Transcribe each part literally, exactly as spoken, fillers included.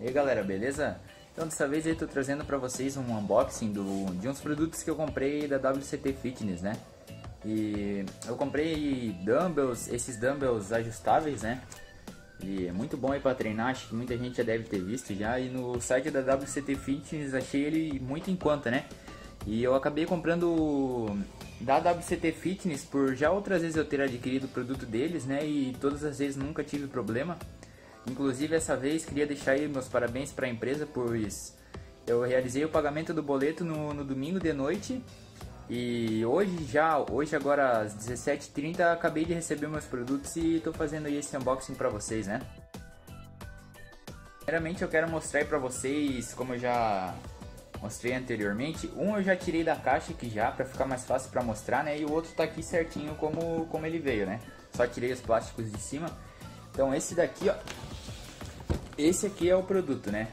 E aí galera, beleza? Então dessa vez eu estou trazendo para vocês um unboxing do, de uns produtos que eu comprei da W C T Fitness, né? E eu comprei dumbbells, esses dumbbells ajustáveis, né? E é muito bom aí para treinar, acho que muita gente já deve ter visto já. E no site da W C T Fitness achei ele muito em conta, né? E eu acabei comprando da W C T Fitness por já outras vezes eu ter adquirido o produto deles, né? E todas as vezes nunca tive problema. Inclusive essa vez queria deixar aí meus parabéns para a empresa, pois eu realizei o pagamento do boleto no, no domingo de noite. E hoje já, hoje agora às dezessete e trinta acabei de receber meus produtos e estou fazendo aí esse unboxing para vocês, né? Primeiramente eu quero mostrar aí para vocês, como eu já mostrei anteriormente, um eu já tirei da caixa aqui já para ficar mais fácil para mostrar, né? E o outro tá aqui certinho como, como ele veio, né? Só tirei os plásticos de cima. Então esse daqui, ó, esse aqui é o produto, né?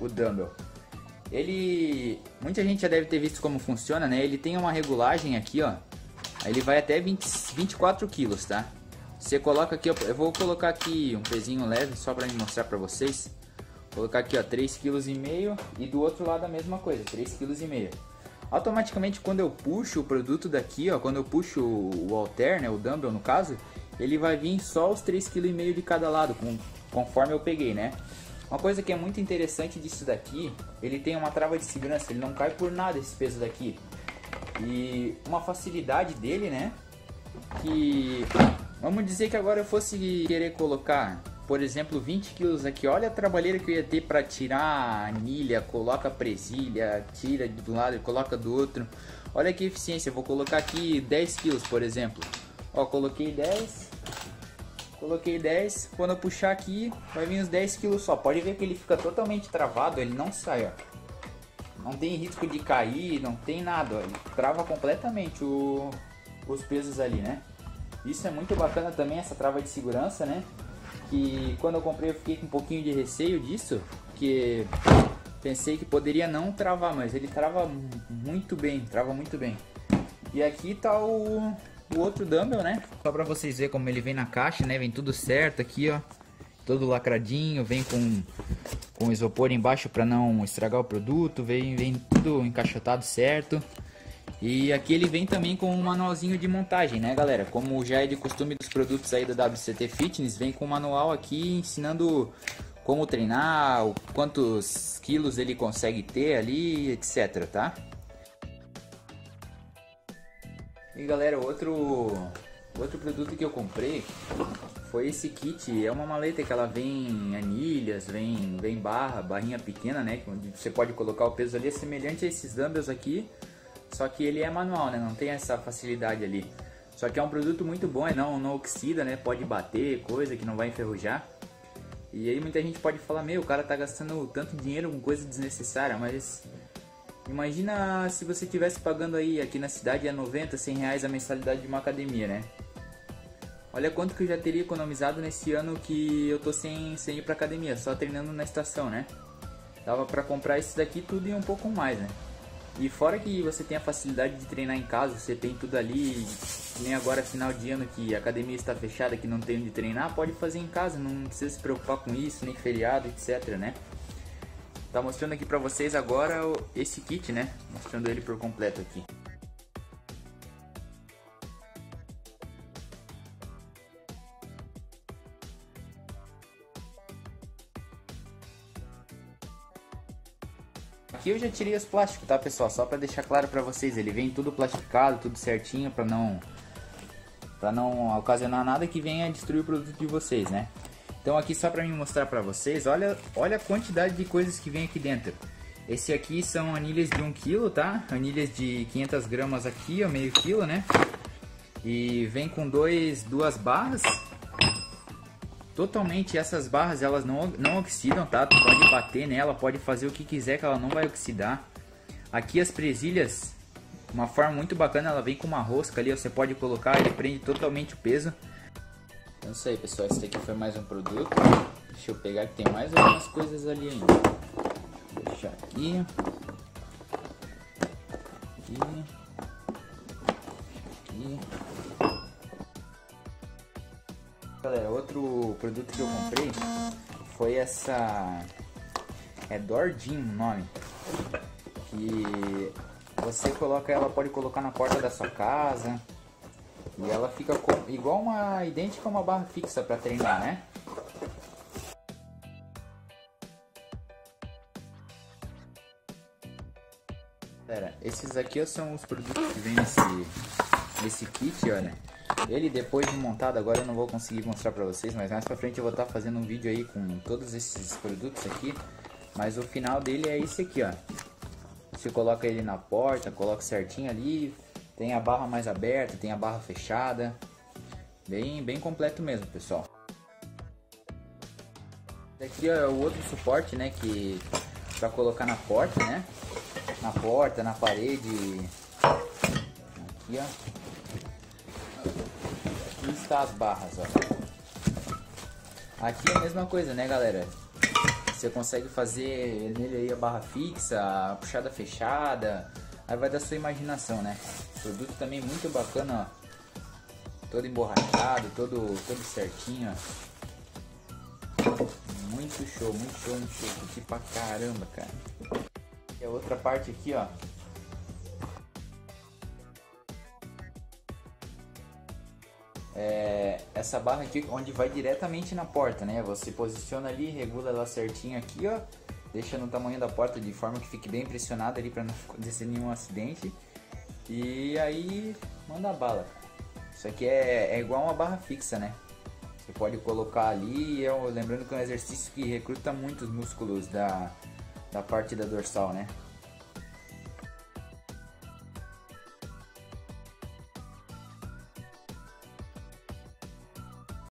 O dumbbell. Ele, muita gente já deve ter visto como funciona, né? Ele tem uma regulagem aqui, ó. Ele vai até vinte, vinte e quatro quilos, tá? Você coloca aqui, ó, eu vou colocar aqui um pezinho leve só pra mostrar pra vocês. Vou colocar aqui, ó, três vírgula cinco quilos e do outro lado a mesma coisa, três vírgula cinco quilos. Automaticamente quando eu puxo o produto daqui, ó, quando eu puxo o halter, né, o dumbbell no caso, ele vai vir só os três vírgula cinco quilos de cada lado, com, conforme eu peguei, né? Uma coisa que é muito interessante disso daqui, ele tem uma trava de segurança, ele não cai por nada esse peso daqui. E uma facilidade dele, né, que vamos dizer que agora eu fosse querer colocar, por exemplo, vinte quilos aqui. Olha a trabalheira que eu ia ter para tirar a anilha, coloca a presilha, tira de um lado e coloca do outro. Olha que eficiência, eu vou colocar aqui dez quilos, por exemplo. Ó, coloquei dez... Coloquei dez, quando eu puxar aqui, vai vir uns dez quilos só. Pode ver que ele fica totalmente travado, ele não sai, ó. Não tem risco de cair, não tem nada, ó. Ele trava completamente o, os pesos ali, né? Isso é muito bacana também, essa trava de segurança, né? Que quando eu comprei eu fiquei com um pouquinho de receio disso, porque pensei que poderia não travar, mas ele trava muito bem, trava muito bem. E aqui tá o... o outro dumbbell, né? Só pra vocês verem como ele vem na caixa, né? Vem tudo certo aqui, ó. Todo lacradinho, vem com, com isopor embaixo pra não estragar o produto. Vem, vem tudo encaixotado certo. E aqui ele vem também com um manualzinho de montagem, né, galera? Como já é de costume dos produtos aí da W C T Fitness, vem com um manual aqui ensinando como treinar, quantos quilos ele consegue ter ali, etcétera, tá? E galera, outro, outro produto que eu comprei foi esse kit, é uma maleta que ela vem anilhas, vem, vem barra, barrinha pequena, né, onde você pode colocar o peso ali, é semelhante a esses dumbbells aqui, só que ele é manual, né, não tem essa facilidade ali. Só que é um produto muito bom, é não, não oxida, né, pode bater, coisa que não vai enferrujar. E aí muita gente pode falar, meu, o cara tá gastando tanto dinheiro com coisa desnecessária, mas... imagina se você estivesse pagando aí, aqui na cidade, a noventa, cem reais a mensalidade de uma academia, né? Olha quanto que eu já teria economizado nesse ano que eu tô sem, sem ir pra academia, só treinando na estação, né? Dava pra comprar isso daqui tudo e um pouco mais, né? E fora que você tem a facilidade de treinar em casa, você tem tudo ali, nem agora final de ano que a academia está fechada, que não tem onde treinar, pode fazer em casa, não precisa se preocupar com isso, nem feriado, etcétera, né? Tá mostrando aqui pra vocês agora esse kit, né? Mostrando ele por completo aqui. Aqui eu já tirei os plásticos, tá, pessoal? Só pra deixar claro pra vocês. Ele vem tudo plastificado, tudo certinho, pra não... pra não ocasionar nada que venha destruir o produto de vocês, né? Então aqui só para mim mostrar para vocês, olha, olha a quantidade de coisas que vem aqui dentro. Esse aqui são anilhas de um quilo, tá? Anilhas de quinhentas gramas aqui, ó, meio quilo, né? E vem com dois, duas barras. Totalmente essas barras, elas não, não oxidam, tá? Tu pode bater nela, pode fazer o que quiser que ela não vai oxidar. Aqui as presilhas, uma forma muito bacana, ela vem com uma rosca ali, ó, você pode colocar, ele prende totalmente o peso. Então é isso aí, pessoal, esse daqui foi mais um produto. Deixa eu pegar que tem mais algumas coisas ali ainda. Vou deixar aqui. Aqui. Aqui. Galera, outro produto que eu comprei foi essa é Dordinho o nome, que você coloca ela, pode colocar na porta da sua casa, e ela fica com, igual uma, idêntica a uma barra fixa para treinar, né? Pera, esses aqui são os produtos que vem nesse, nesse kit, olha. Ele depois de montado, agora eu não vou conseguir mostrar pra vocês, mas mais pra frente eu vou estar fazendo um vídeo aí com todos esses produtos aqui. Mas o final dele é esse aqui, ó. Você coloca ele na porta, coloca certinho ali. Tem a barra mais aberta, tem a barra fechada. Bem, bem completo mesmo, pessoal. Esse aqui ó, é o outro suporte, né, que pra colocar na porta, né. Na porta, na parede. Aqui, ó. Aqui está as barras, ó. Aqui é a mesma coisa, né, galera? Você consegue fazer nele aí a barra fixa, a puxada fechada. Aí vai da sua imaginação, né? O produto também muito bacana, ó. Todo emborrachado, todo, todo certinho, ó. Muito show, muito show, muito show. Curti pra caramba, cara. E a outra parte aqui, ó. É, essa barra aqui onde vai diretamente na porta, né? Você posiciona ali, regula ela certinho aqui, ó. Deixa no tamanho da porta de forma que fique bem pressionada ali para não acontecer nenhum acidente. E aí manda a bala. Isso aqui é, é igual uma barra fixa, né? Você pode colocar ali. Eu, lembrando que é um exercício que recruta muito os músculos da, da parte da dorsal, né?